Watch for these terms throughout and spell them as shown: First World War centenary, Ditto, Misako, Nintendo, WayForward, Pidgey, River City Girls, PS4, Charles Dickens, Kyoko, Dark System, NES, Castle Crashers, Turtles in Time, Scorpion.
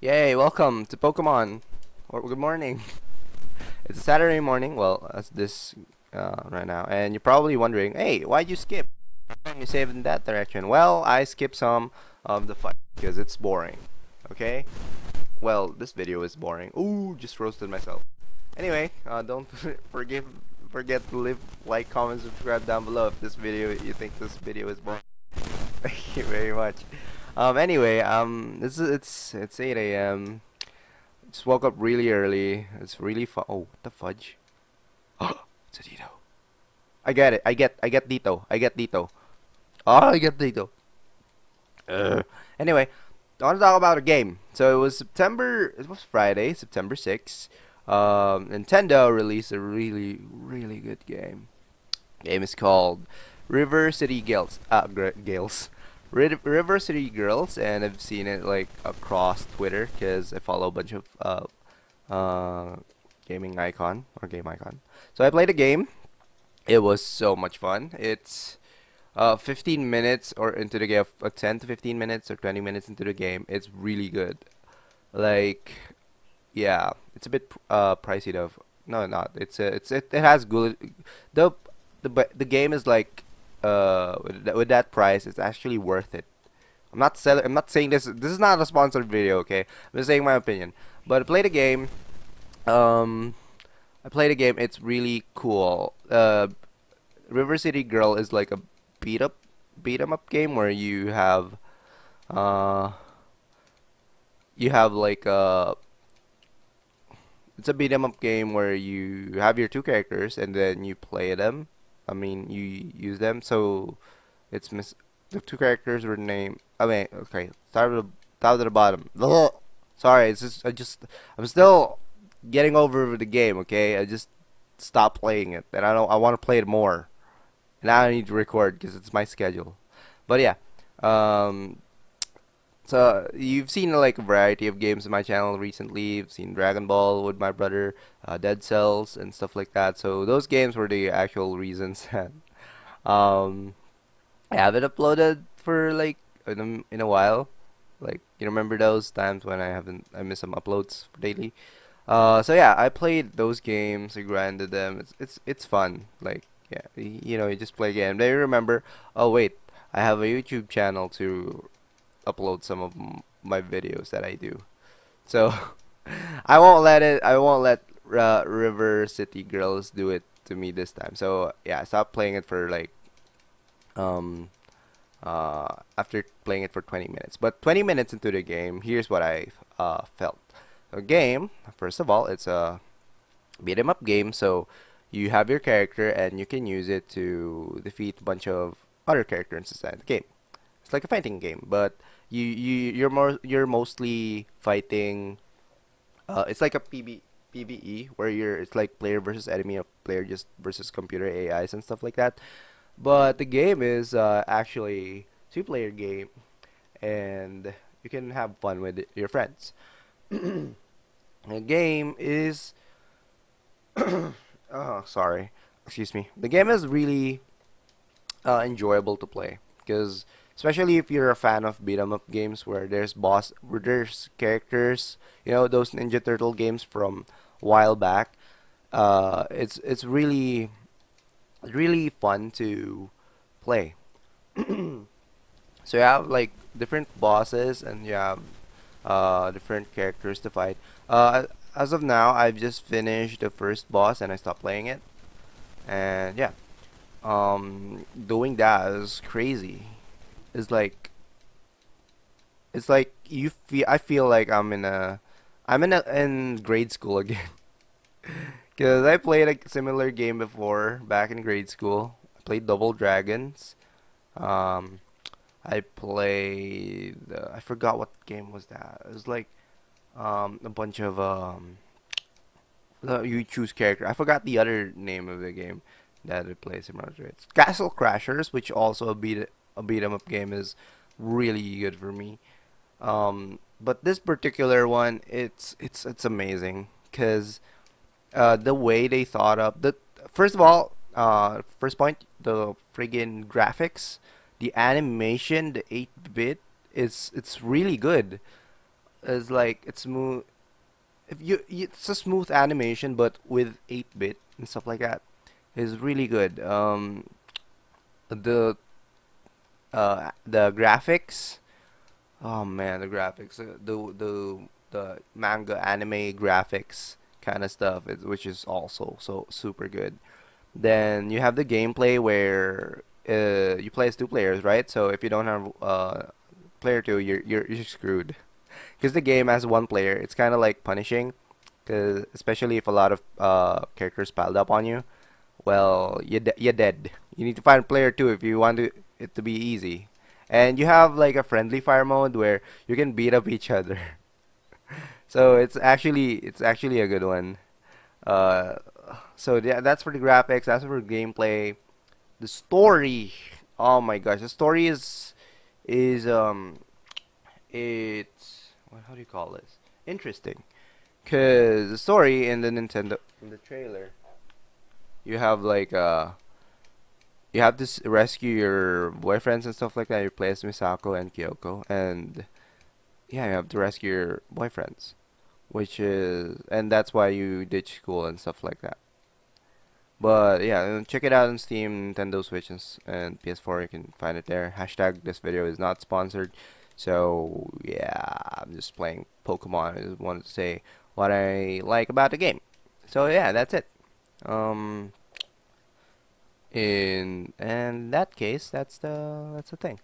Yay, welcome to Pokemon. Or good morning. It's a Saturday morning, well, as this right now, and you're probably wondering, hey, why'd you skip? Why'd you save in that direction? Well, I skipped some of the fight because it's boring. Okay? Well, this video is boring. Ooh, just roasted myself. Anyway, don't forget to leave like, comment, subscribe down below if this video you think this video is boring. Thank you very much. Anyway, it's 8 AM. Just woke up really early. It's really fun. Oh, what the fudge? Oh, it's a Ditto. I get it. I get Ditto. I get Ditto. Oh, I get Ditto. Anyway, I want to talk about a game. So it was Friday, September 6th. Nintendo released a really, really good game. The game is called River City Girls. River City Girls, and I've seen it like across Twitter because I follow a bunch of game icon. So I played the game. It was so much fun. It's 15 minutes or into the game, 10 to 15 minutes or 20 minutes into the game. It's really good. Like, yeah, it's a bit pricey though. No, not. It has good. The game is like. With that price, it's actually worth it. I'm not saying this is not a sponsored video, okay? I'm just saying my opinion. But I played a game. It's really cool. River City Girl is like a beat 'em up game where it's a beat 'em up game where you have your two characters and then you play them. I mean, you use them, so it's the two characters were named. I mean, okay, start at the bottom. Ugh. Sorry, it's just I'm still getting over the game. Okay, I just stopped playing it, and I want to play it more. And now I need to record because it's my schedule. But yeah, so you've seen like a variety of games in my channel recently. I've seen Dragon Ball with my brother, Dead Cells and stuff like that. So those games were the actual reasons that I haven't uploaded for like in a while. Like, you remember those times when I miss some uploads daily. So yeah, I played those games. I grinded them. It's fun. Like, yeah, you know, you just play a game. Then you remember, oh wait, I have a YouTube channel to upload some of my videos that I do, so I won't let River City Girls do it to me this time. So yeah, I stopped playing it for like after playing it for 20 minutes. But 20 minutes into the game, here's what I felt. The game, first of all, it's a beat 'em up game, so you have your character and you can use it to defeat a bunch of other characters inside the game. It's like a fighting game, but you're mostly fighting. It's like a PvE where it's like player versus enemy, or player just versus computer AIs and stuff like that. But the game is actually a two-player game, and you can have fun with your friends. The game is oh, sorry, excuse me. The game is really enjoyable to play because. Especially if you're a fan of beat 'em up games where there's characters, you know, those Ninja Turtle games from a while back. It's really, really fun to play. So you have like different bosses and you have different characters to fight. As of now, I've just finished the first boss and I stopped playing it. And yeah, doing that is crazy. It's like you feel. I feel like I'm in grade school again, because I played a similar game before back in grade school. I played Double Dragons. I played. I forgot what game was that. It was like a bunch of you choose character. I forgot the other name of the game that I played similar to it. Castle Crashers, which also a beat 'em up game, is really good for me, but this particular one, it's amazing because the way they thought up the first point, the friggin' graphics, the animation, the 8-bit, it's really good. is like it's smooth. If you, it's a smooth animation, but with 8-bit and stuff like that, is really good. The graphics, oh man, the graphics, the manga anime graphics kind of stuff, which is also so super good. Then you have the gameplay where you play as 2 players, right? So if you don't have player 2, you're screwed. Because the game has 1 player, it's kind of like punishing, cause especially if a lot of characters piled up on you. Well, you're dead. You need to find player 2 if you want it to be easy. And you have like a friendly fire mode where you can beat up each other. So it's actually a good one. So yeah, that's for the graphics. That's for the gameplay. The story. Oh my gosh, the story is how do you call this? Interesting, cause the story in the Nintendo, in the trailer, you have like you have to rescue your boyfriends and stuff like that. You play as Misako and Kyoko, and yeah, you have to rescue your boyfriends, which is, and that's why you ditch school and stuff like that. But yeah, check it out on Steam, Nintendo Switch, and PS4. You can find it there. Hashtag this video is not sponsored. So yeah, I'm just playing Pokemon. I just wanted to say what I like about the game. So yeah, that's it. In that case, that's the thing.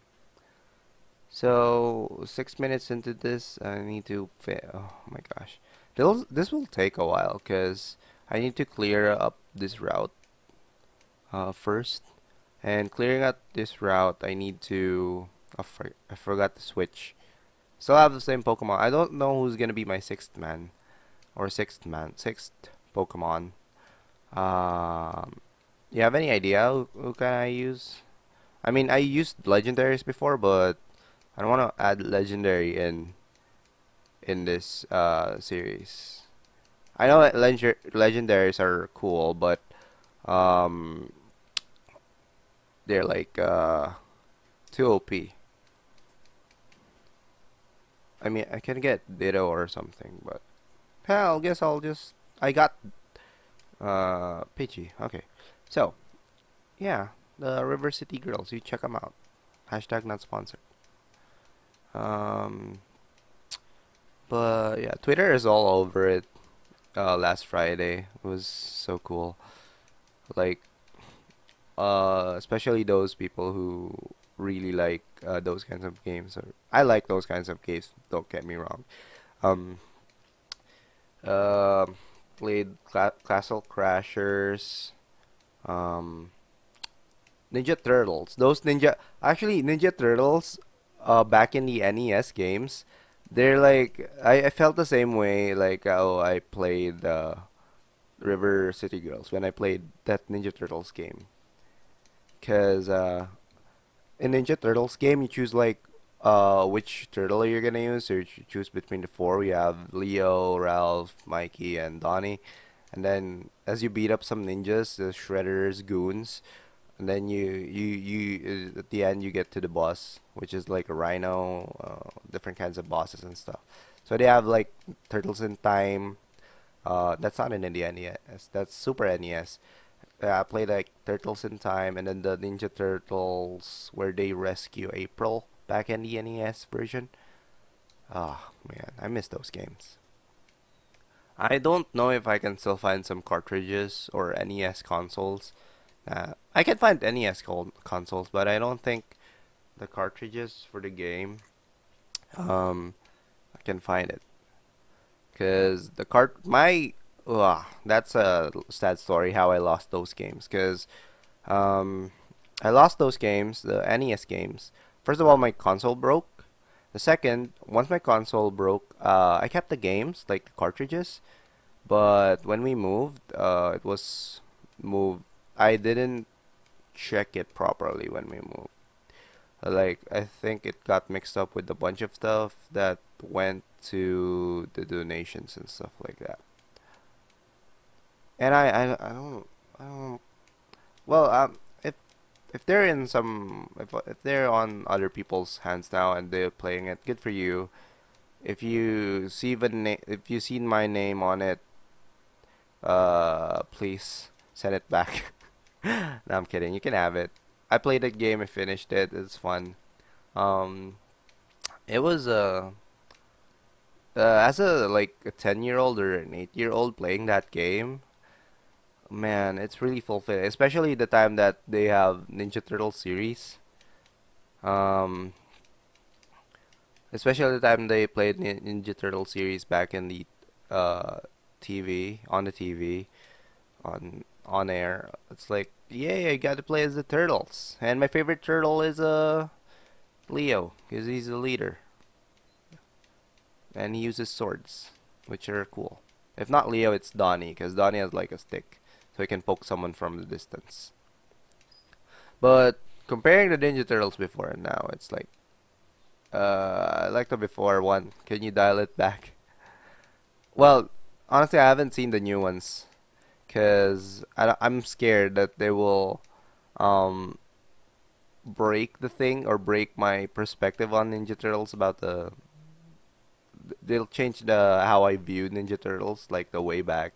So 6 minutes into this, I need to. Oh my gosh, this will take a while because I need to clear up this route first. And clearing up this route, I need to. I forgot to switch. Still have the same Pokemon. I don't know who's gonna be my sixth Pokemon. You have any idea who can I use? I mean, I used legendaries before, but I don't want to add legendary in this series. I know that legendaries are cool, but they're like too OP. I mean, I can get Ditto or something, but hell, guess I got Pidgey. Okay, so yeah, the River City Girls, you check them out. Hashtag not sponsored. But yeah, Twitter is all over it. Last Friday was so cool. Like, especially those people who really like those kinds of games. I like those kinds of games. Don't get me wrong. Played Castle Crashers, Ninja Turtles. Ninja Turtles, back in the NES games, they're like, I felt the same way like how I played River City Girls when I played that Ninja Turtles game. Cause in Ninja Turtles game, you choose like which turtle you're gonna use. So you choose between the 4. We have Leo, Ralph, Mikey, and Donnie. And then as you beat up some ninjas, the Shredder's goons, and then you at the end you get to the boss, which is like a rhino, different kinds of bosses and stuff. So they have like Turtles in Time. That's not in the NES. That's Super NES. I played like Turtles in Time, and then the Ninja Turtles where they rescue April back in the NES version. Oh man, I miss those games. I don't know if I can still find some cartridges or NES consoles. I can find NES consoles, but I don't think the cartridges for the game I can find it, because the that's a sad story how I lost those games, because I lost those games, the NES games. First of all, my console broke. The second, once my console broke, I kept the games, like the cartridges, but when we moved, I didn't check it properly when we moved. Like, I think it got mixed up with a bunch of stuff that went to the donations and stuff like that. And I don't. Well, if they're on other people's hands now and they're playing it, good for you. If you see my name on it, please send it back. No, I'm kidding. You can have it. I played that game. I finished it. It's fun. It was as a like a 10-year-old or an 8-year-old playing that game, man, it's really fulfilling. Especially the time that they have Ninja Turtles series. Especially the time they played Ninja Turtle series back in the TV, on air. It's like, yay, I got to play as the Turtles. And my favorite turtle is Leo, because he's the leader. And he uses swords, which are cool. If not Leo, it's Donnie, because Donnie has like a stick, so he can poke someone from the distance. But comparing the Ninja Turtles before and now, it's like, I like the before one. Can you dial it back? Well, honestly, I haven't seen the new ones, because I'm scared that they will break the thing or break my perspective on Ninja Turtles about the... They'll change the how I viewed Ninja Turtles, like the way back,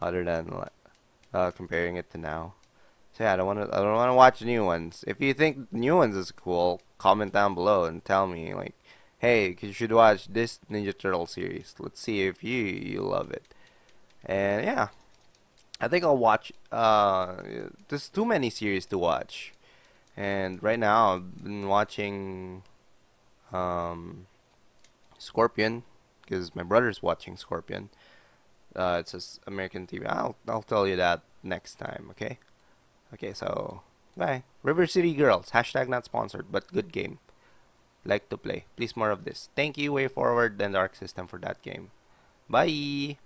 other than comparing it to now. So yeah, I don't wanna watch new ones. If you think new ones is cool, comment down below and tell me like, hey, you should watch this Ninja Turtle series. Let's see if you love it. And yeah, I think I'll watch. There's too many series to watch, and right now I've been watching Scorpion, because my brother's watching Scorpion. It's just American TV. I'll tell you that next time, okay? Okay, so bye. River City Girls, hashtag not sponsored, but good game. Like to play. Please more of this. Thank you WayForward and Dark System for that game. Bye.